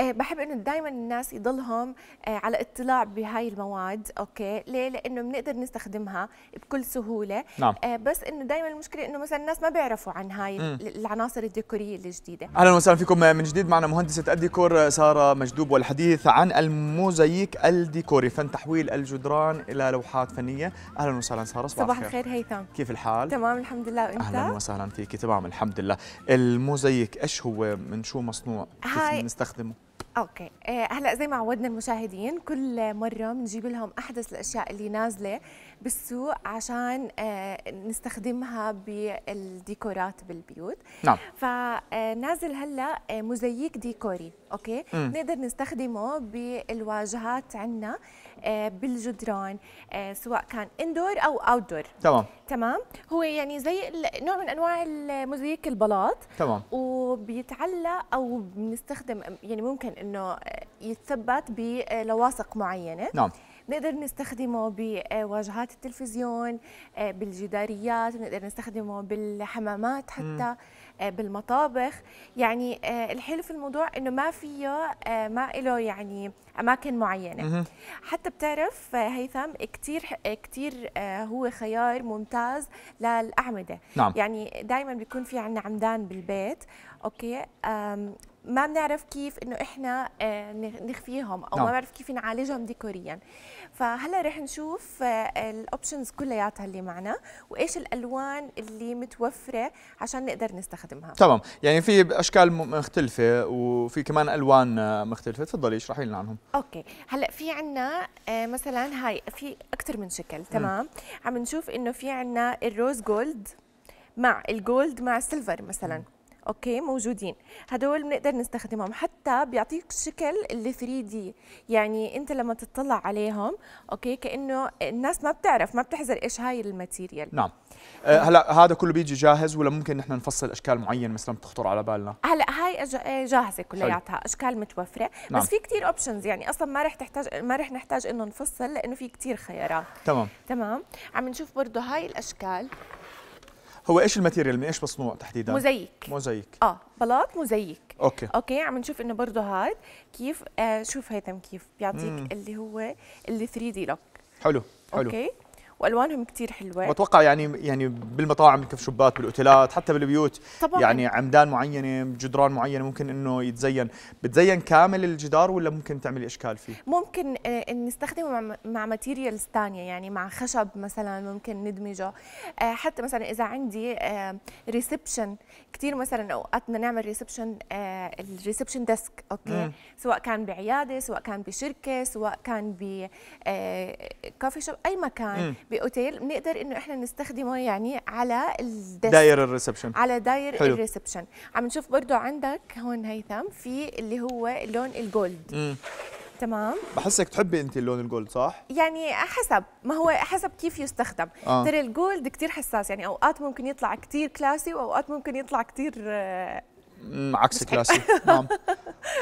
بحب انه دائما الناس يضلهم على اطلاع بهاي المواد، اوكي؟ ليه؟ لانه بنقدر نستخدمها بكل سهوله. نعم. بس انه دائما المشكله انه مثلا الناس ما بيعرفوا عن هاي العناصر الديكوريه الجديده. اهلا وسهلا فيكم من جديد، معنا مهندسه الديكور ساره مجدوب والحديث عن الموزاييك الديكوري، فن تحويل الجدران الى لوحات فنيه. اهلا وسهلا ساره، صباح الخير. هيثم، كيف الحال؟ تمام الحمد لله، وانت؟ اهلا وسهلا فيكي، تمام الحمد لله. الموزاييك ايش هو؟ من شو مصنوع؟ كيف بنستخدمه؟ اوكي، هلا زي ما عودنا المشاهدين كل مره بنجيب لهم احدث الاشياء اللي نازله بالسوق عشان نستخدمها بالديكورات بالبيوت. نعم. فنازل هلا موزاييك ديكوري، اوكي؟ نقدر نستخدمه بالواجهات عندنا بالجدران، سواء كان اندور او اوتدور. تمام تمام. هو يعني زي نوع من انواع الموزاييك البلاط. تمام. وبيتعلق او بنستخدم، يعني ممكن انه يتثبت بلواصق معينه. نعم. نقدر نستخدمه بواجهات التلفزيون، بالجداريات، نقدر نستخدمه بالحمامات حتى، بالمطابخ. يعني الحلو في الموضوع انه ما فيه، ما له يعني اماكن معينه. حتى بتعرف هيثم كثير هو خيار ممتاز للاعمده. نعم. يعني دائما بيكون في عندنا عمدان بالبيت، اوكي؟ ما بنعرف كيف انه احنا نخفيهم او ما بنعرف كيف نعالجهم ديكوريا. فهلا رح نشوف الاوبشنز كلياتها اللي معنا وايش الالوان اللي متوفره عشان نقدر نستخدمها. تمام، يعني في اشكال مختلفه وفي كمان الوان مختلفه، تفضلي اشرحي لنا عنهم. اوكي، هلا في عندنا مثلا هاي في اكثر من شكل. تمام. عم نشوف انه في عندنا الروز جولد مع الجولد مع السيلفر مثلا. اوكي، موجودين هدول بنقدر نستخدمهم، حتى بيعطيك شكل اللي 3D، يعني انت لما تطلع عليهم اوكي كانه الناس ما بتعرف، ما بتحزر ايش هاي الماتيريال. نعم. هلا هذا كله بيجي جاهز ولا ممكن نحن نفصل اشكال معينه مثلا بتخطر على بالنا؟ هلا هاي جاهزه كلياتها، اشكال متوفره. نعم. بس في كثير اوبشنز، يعني اصلا ما رح نحتاج انه نفصل لانه في كثير خيارات. تمام تمام. عم نشوف برضه هاي الاشكال. هو ايش الماتيريال، من ايش مصنوع تحديدا؟ موزاييك. موزاييك، بلاط موزاييك. اوكي اوكي. عم نشوف انه برضه هاد كيف، شوف هيثم كيف بيعطيك اللي هو اللي 3 دي لوك. حلو حلو. اوكي، والوانهم كثير حلوه. بتوقع يعني بالمطاعم، بالكشوبات، بالاوتيلات، حتى بالبيوت طبعاً. يعني عمدان معينه، جدران معينه ممكن انه يتزين، بتزين كامل الجدار ولا ممكن تعملي اشكال فيه؟ ممكن نستخدمه مع ماتيريالز ثانيه، يعني مع خشب مثلا ممكن ندمجه. حتى مثلا اذا عندي ريسبشن، كثير مثلا اوقات بدنا نعمل ريسبشن، الريسبشن ديسك، اوكي؟ سواء كان بعياده، سواء كان بشركه، سواء كان بكافي شوب، اي مكان، بأوتيل، بنقدر انه احنا نستخدمه يعني على داير الريسبشن، على داير الريسبشن. عم نشوف برضه عندك هون هيثم في اللي هو اللون الجولد. تمام. بحسك تحبي انت اللون الجولد، صح؟ يعني حسب، ما هو حسب كيف يستخدم. ترى الجولد كثير حساس، يعني اوقات ممكن يطلع كثير كلاسي واوقات ممكن يطلع كثير عكس كلاسي. نعم.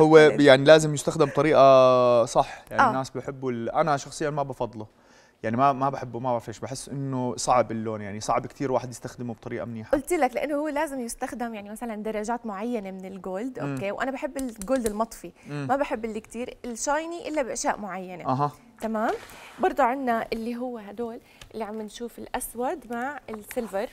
هو يعني لازم يستخدم بطريقه صح، يعني الناس بحبوا، انا شخصيا ما بفضله، يعني ما بحبه، ما بعرف ليش، بحس انه صعب اللون، يعني صعب كثير واحد يستخدمه بطريقه منيحه. قلت لك لانه هو لازم يستخدم يعني مثلا درجات معينه من الجولد، اوكي؟ وانا بحب الجولد المطفي، ما بحب اللي كثير الشايني الا باشياء معينه. تمام. برضه عندنا اللي هو هدول اللي عم نشوف الاسود مع السيلفر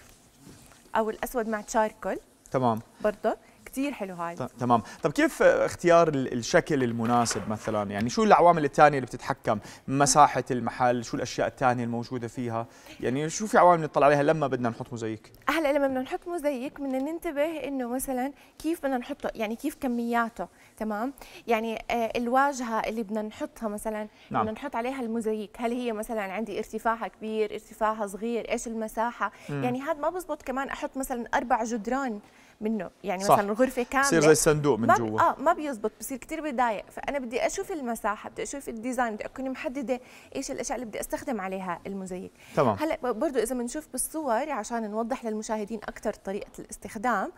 او الاسود مع تشاركول. تمام. برضه كثير حلو هاي. تمام. طب كيف اختيار الشكل المناسب مثلا؟ يعني شو العوامل الثانيه اللي بتتحكم؟ مساحه المحل، شو الاشياء الثانيه الموجوده فيها؟ يعني شو في عوامل نطلع عليها لما بدنا نحط موزاييك؟ هلا لما بدنا نحط موزاييك بدنا ننتبه انه مثلا كيف بدنا نحطه، يعني كيف كمياته. تمام. يعني الواجهه اللي بدنا نحطها مثلا، بدنا نحط عليها الموزاييك، هل هي مثلا عندي ارتفاعها كبير، ارتفاعها صغير، ايش المساحه؟ يعني هذا ما بزبط كمان احط مثلا 4 جدران منه، يعني صح. مثلا غرفه كامله بصير زي الصندوق من جوا، ما بيزبط، بصير كثير بضايق. فانا بدي اشوف المساحه، بدي اشوف الديزاين، بدي اكون محدده ايش الاشياء اللي بدي استخدم عليها الموزاييك. هلا برضه اذا بنشوف بالصور عشان نوضح للمشاهدين اكثر طريقه الاستخدام،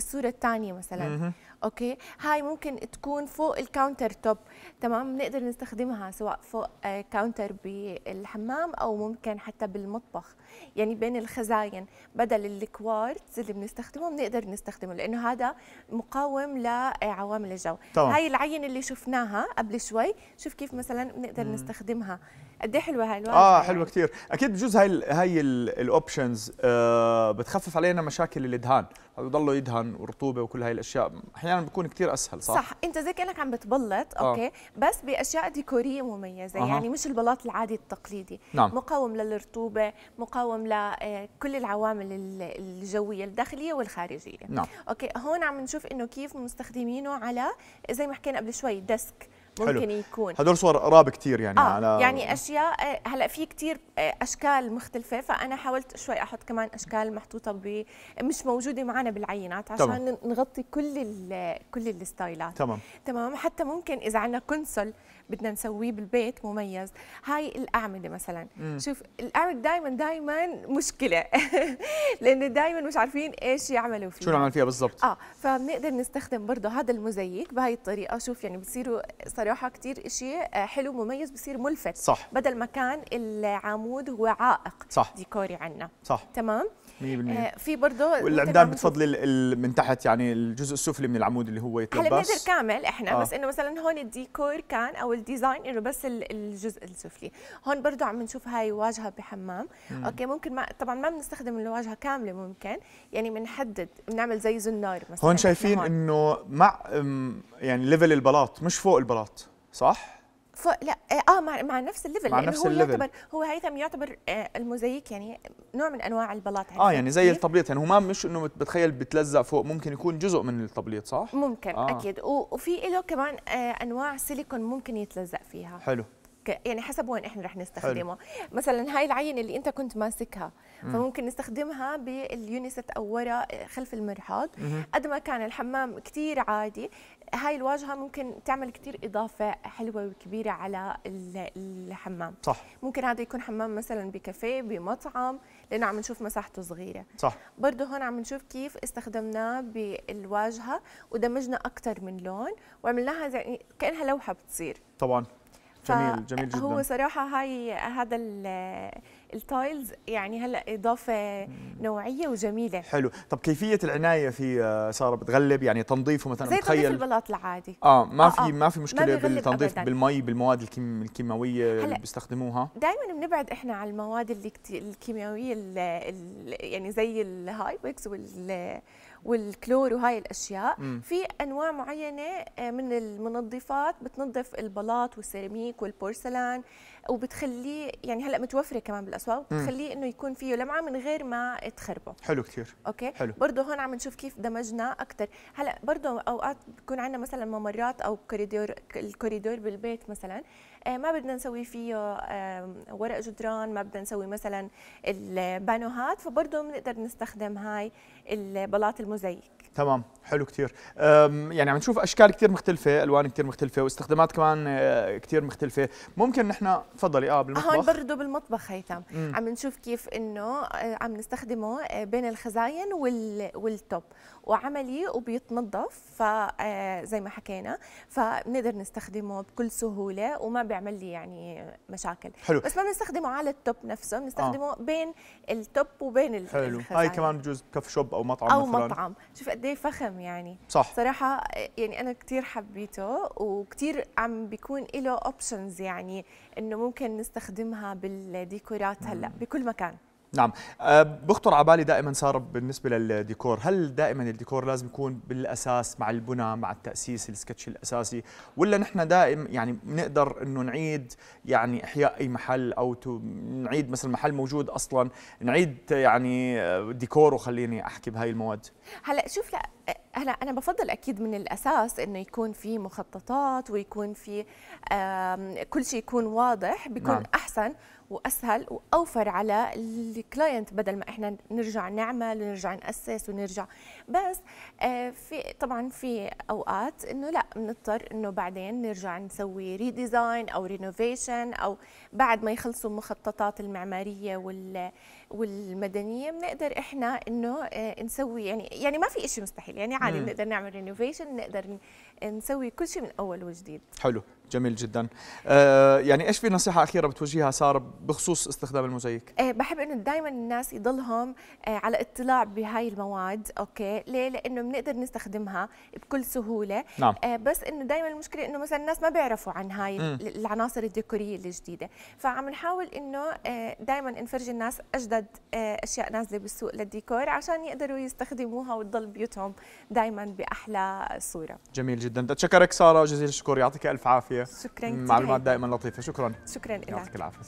الصوره الثانيه مثلا اوكي، هاي ممكن تكون فوق الكاونتر توب، تمام، بنقدر نستخدمها سواء فوق كاونتر بالحمام او ممكن حتى بالمطبخ، يعني بين الخزاين، بدل الكوارتز اللي بنستخدمه بنقدر نستخدمه لانه هذا مقاوم لعوامل الجو. طبعا. هاي العين اللي شفناها قبل شوي، شوف كيف مثلا بنقدر نستخدمها، قد ايه حلوه هاي الوان. حلوه كثير، اكيد بجوز هاي الاوبشنز بتخفف علينا مشاكل الادهان، بضلوا يدهن ورطوبه وكل هاي الاشياء، احيانا بكون كثير اسهل. صح، انت زي كانك عم بتبلط اوكي بس باشياء ديكوريه مميزه، يعني مش البلاط العادي التقليدي. نعم. مقاوم للرطوبه، مقاوم لكل العوامل الجويه الداخليه والخارجيه. نعم. اوكي، هون عم نشوف انه كيف مستخدمينه على زي ما حكينا قبل شوي ديسك، ممكن حلو. يكون هدول صور قراب كثير يعني على يعني اشياء. هلا في كثير اشكال مختلفه، فانا حاولت شوي احط كمان اشكال محطوطه مش موجوده معنا بالعينات عشان تمام. نغطي كل الستايلات. تمام حتى ممكن اذا عندنا كونسول بدنا نسويه بالبيت مميز، هاي الاعمده مثلا. شوف الاعمده دائما مشكله لانه دائما مش عارفين ايش يعملوا فيها، شو نعمل فيها بالضبط. فبنقدر نستخدم برضه هذا الموزاييك بهي الطريقه. شوف يعني بصيروا صراحه كثير شيء حلو مميز، بصير ملفت. صح. بدل ما كان العمود هو عائق. صح. ديكوري عندنا. صح. تمام 100%. في برضه والعمدان بتفضل من تحت، يعني الجزء السفلي من العمود اللي هو يتلبس. هلا بنقدر كامل احنا بس انه مثلا هون الديكور كان او الديزاين انه بس الجزء السفلي. هون برضه عم نشوف هاي واجهه بحمام. اوكي ممكن طبعا ما بنستخدم الواجهه كامله، ممكن يعني بنحدد بنعمل زي زنار مثلا. هون شايفين انه مع يعني ليفل البلاط مش فوق البلاط. صح؟ لا مع نفس الليفل، مع نفس الليفل. هو هيثم يعتبر الموزاييك يعني نوع من انواع البلاط. يعني زي التبليط، يعني هو ما مش انه بتخيل بتلزق فوق، ممكن يكون جزء من التبليط. صح؟ ممكن اكيد، وفي له كمان انواع سيليكون ممكن يتلزق فيها. حلو، يعني حسب وين احنا رح نستخدمه. حلو. مثلا هاي العينه اللي انت كنت ماسكها فممكن نستخدمها باليونيست او وراء خلف المرحاض. قد ما كان الحمام كثير عادي، هاي الواجهه ممكن تعمل كثير اضافه حلوه وكبيره على الحمام. صح. ممكن هذا يكون حمام مثلا بكافيه، بمطعم، لانه عم نشوف مساحته صغيره. صح. برضه هون عم نشوف كيف استخدمناه بالواجهه ودمجنا اكثر من لون وعملناها زي كانها لوحه بتصير. طبعا جميل، جميل جدا. هو صراحه هذا التايلز يعني هلا اضافه نوعيه وجميله. حلو. طب كيفيه العنايه في ساره بتغلب، يعني تنظيفه مثلا، بتخيل زي تنظيف البلاط العادي ما في مشكله بالتنظيف أبداً. بالمي، بالمواد الكيماويه اللي بيستخدموها، دائما بنبعد احنا على المواد الكيماويه يعني زي الهايبكس والكلور وهاي الاشياء. في انواع معينه من المنظفات بتنظف البلاط والسيراميك والبورسلان وبتخليه يعني هلا متوفره كمان بالاسواق، بتخليه انه يكون فيه لمعه من غير ما تخربه. حلو كثير. اوكي حلو. برضه هون عم نشوف كيف دمجنا اكثر. هلا برضه اوقات بكون عندنا مثلا ممرات او الكوريدور بالبيت مثلا، ما بدنا نسوي فيه ورق جدران، ما بدنا نسوي مثلا البانوهات، فبرضه بنقدر نستخدم هاي البلاط الموزاييك. تمام حلو كثير. يعني عم نشوف اشكال كثير مختلفه، الوان كثير مختلفه، واستخدامات كمان كثير مختلفه. ممكن نحن تفضلي بالمطبخ. هون برضه بالمطبخ هيثم عم نشوف كيف انه عم نستخدمه بين الخزاين والتوب، وعملي وبيتنظف، فزي ما حكينا فبنقدر نستخدمه بكل سهوله وما بيعمل لي يعني مشاكل. حلو. بس ما بنستخدمه على التوب نفسه، بنستخدمه بين التوب وبين الخزاين. حلو. هاي كمان بجوز كف شوب او مطعم او مثلاً. مطعم، شوف قد ايه فخم يعني. صح. صراحه يعني انا كثير حبيته وكثير عم بيكون له اوبشنز، يعني انه ممكن نستخدمها بالديكورات هلا بكل مكان. نعم. بخطر على بالي دائما ساره بالنسبه للديكور، هل دائما الديكور لازم يكون بالاساس مع البناء، مع التاسيس، السكتش الاساسي، ولا نحن دائما يعني بنقدر انه نعيد يعني احياء اي محل، او نعيد مثلا محل موجود اصلا نعيد يعني ديكوره، خليني احكي بهاي المواد. هلا شوف، لا هلا أنا بفضل أكيد من الأساس إنه يكون في مخططات ويكون في كل شيء يكون واضح، بيكون نعم. أحسن وأسهل وأوفر على الكلاينت بدل ما إحنا نرجع نعمل ونرجع نأسس ونرجع. بس في طبعا في أوقات إنه لا بنضطر إنه بعدين نرجع نسوي ريديزاين أو رينوفيشن، أو بعد ما يخلصوا المخططات المعمارية والمدنية بنقدر إحنا إنه نسوي يعني ما في شيء مستحيل، يعني عادي بنقدر نعمل رينوفيشن، نقدر نسوي كل شيء من أول وجديد. حلو، جميل جدا. يعني ايش في نصيحه اخيره بتوجهها ساره بخصوص استخدام الموزاييك؟ بحب انه دائما الناس يضلهم على اطلاع بهاي المواد، اوكي؟ ليه؟ لانه بنقدر نستخدمها بكل سهوله. نعم. بس انه دائما المشكله انه مثلا الناس ما بيعرفوا عن هاي العناصر الديكوريه الجديده، فعم نحاول انه دائما نفرج الناس اجدد اشياء نازله بالسوق للديكور عشان يقدروا يستخدموها وتضل بيوتهم دائما باحلى صوره. جميل جدا، بتشكرك ساره جزيل الشكر، يعطيك الف عافيه. شكرا كثير، معلومات دائما لطيفة. شكرا. شكرا لك، يعطيك العافية.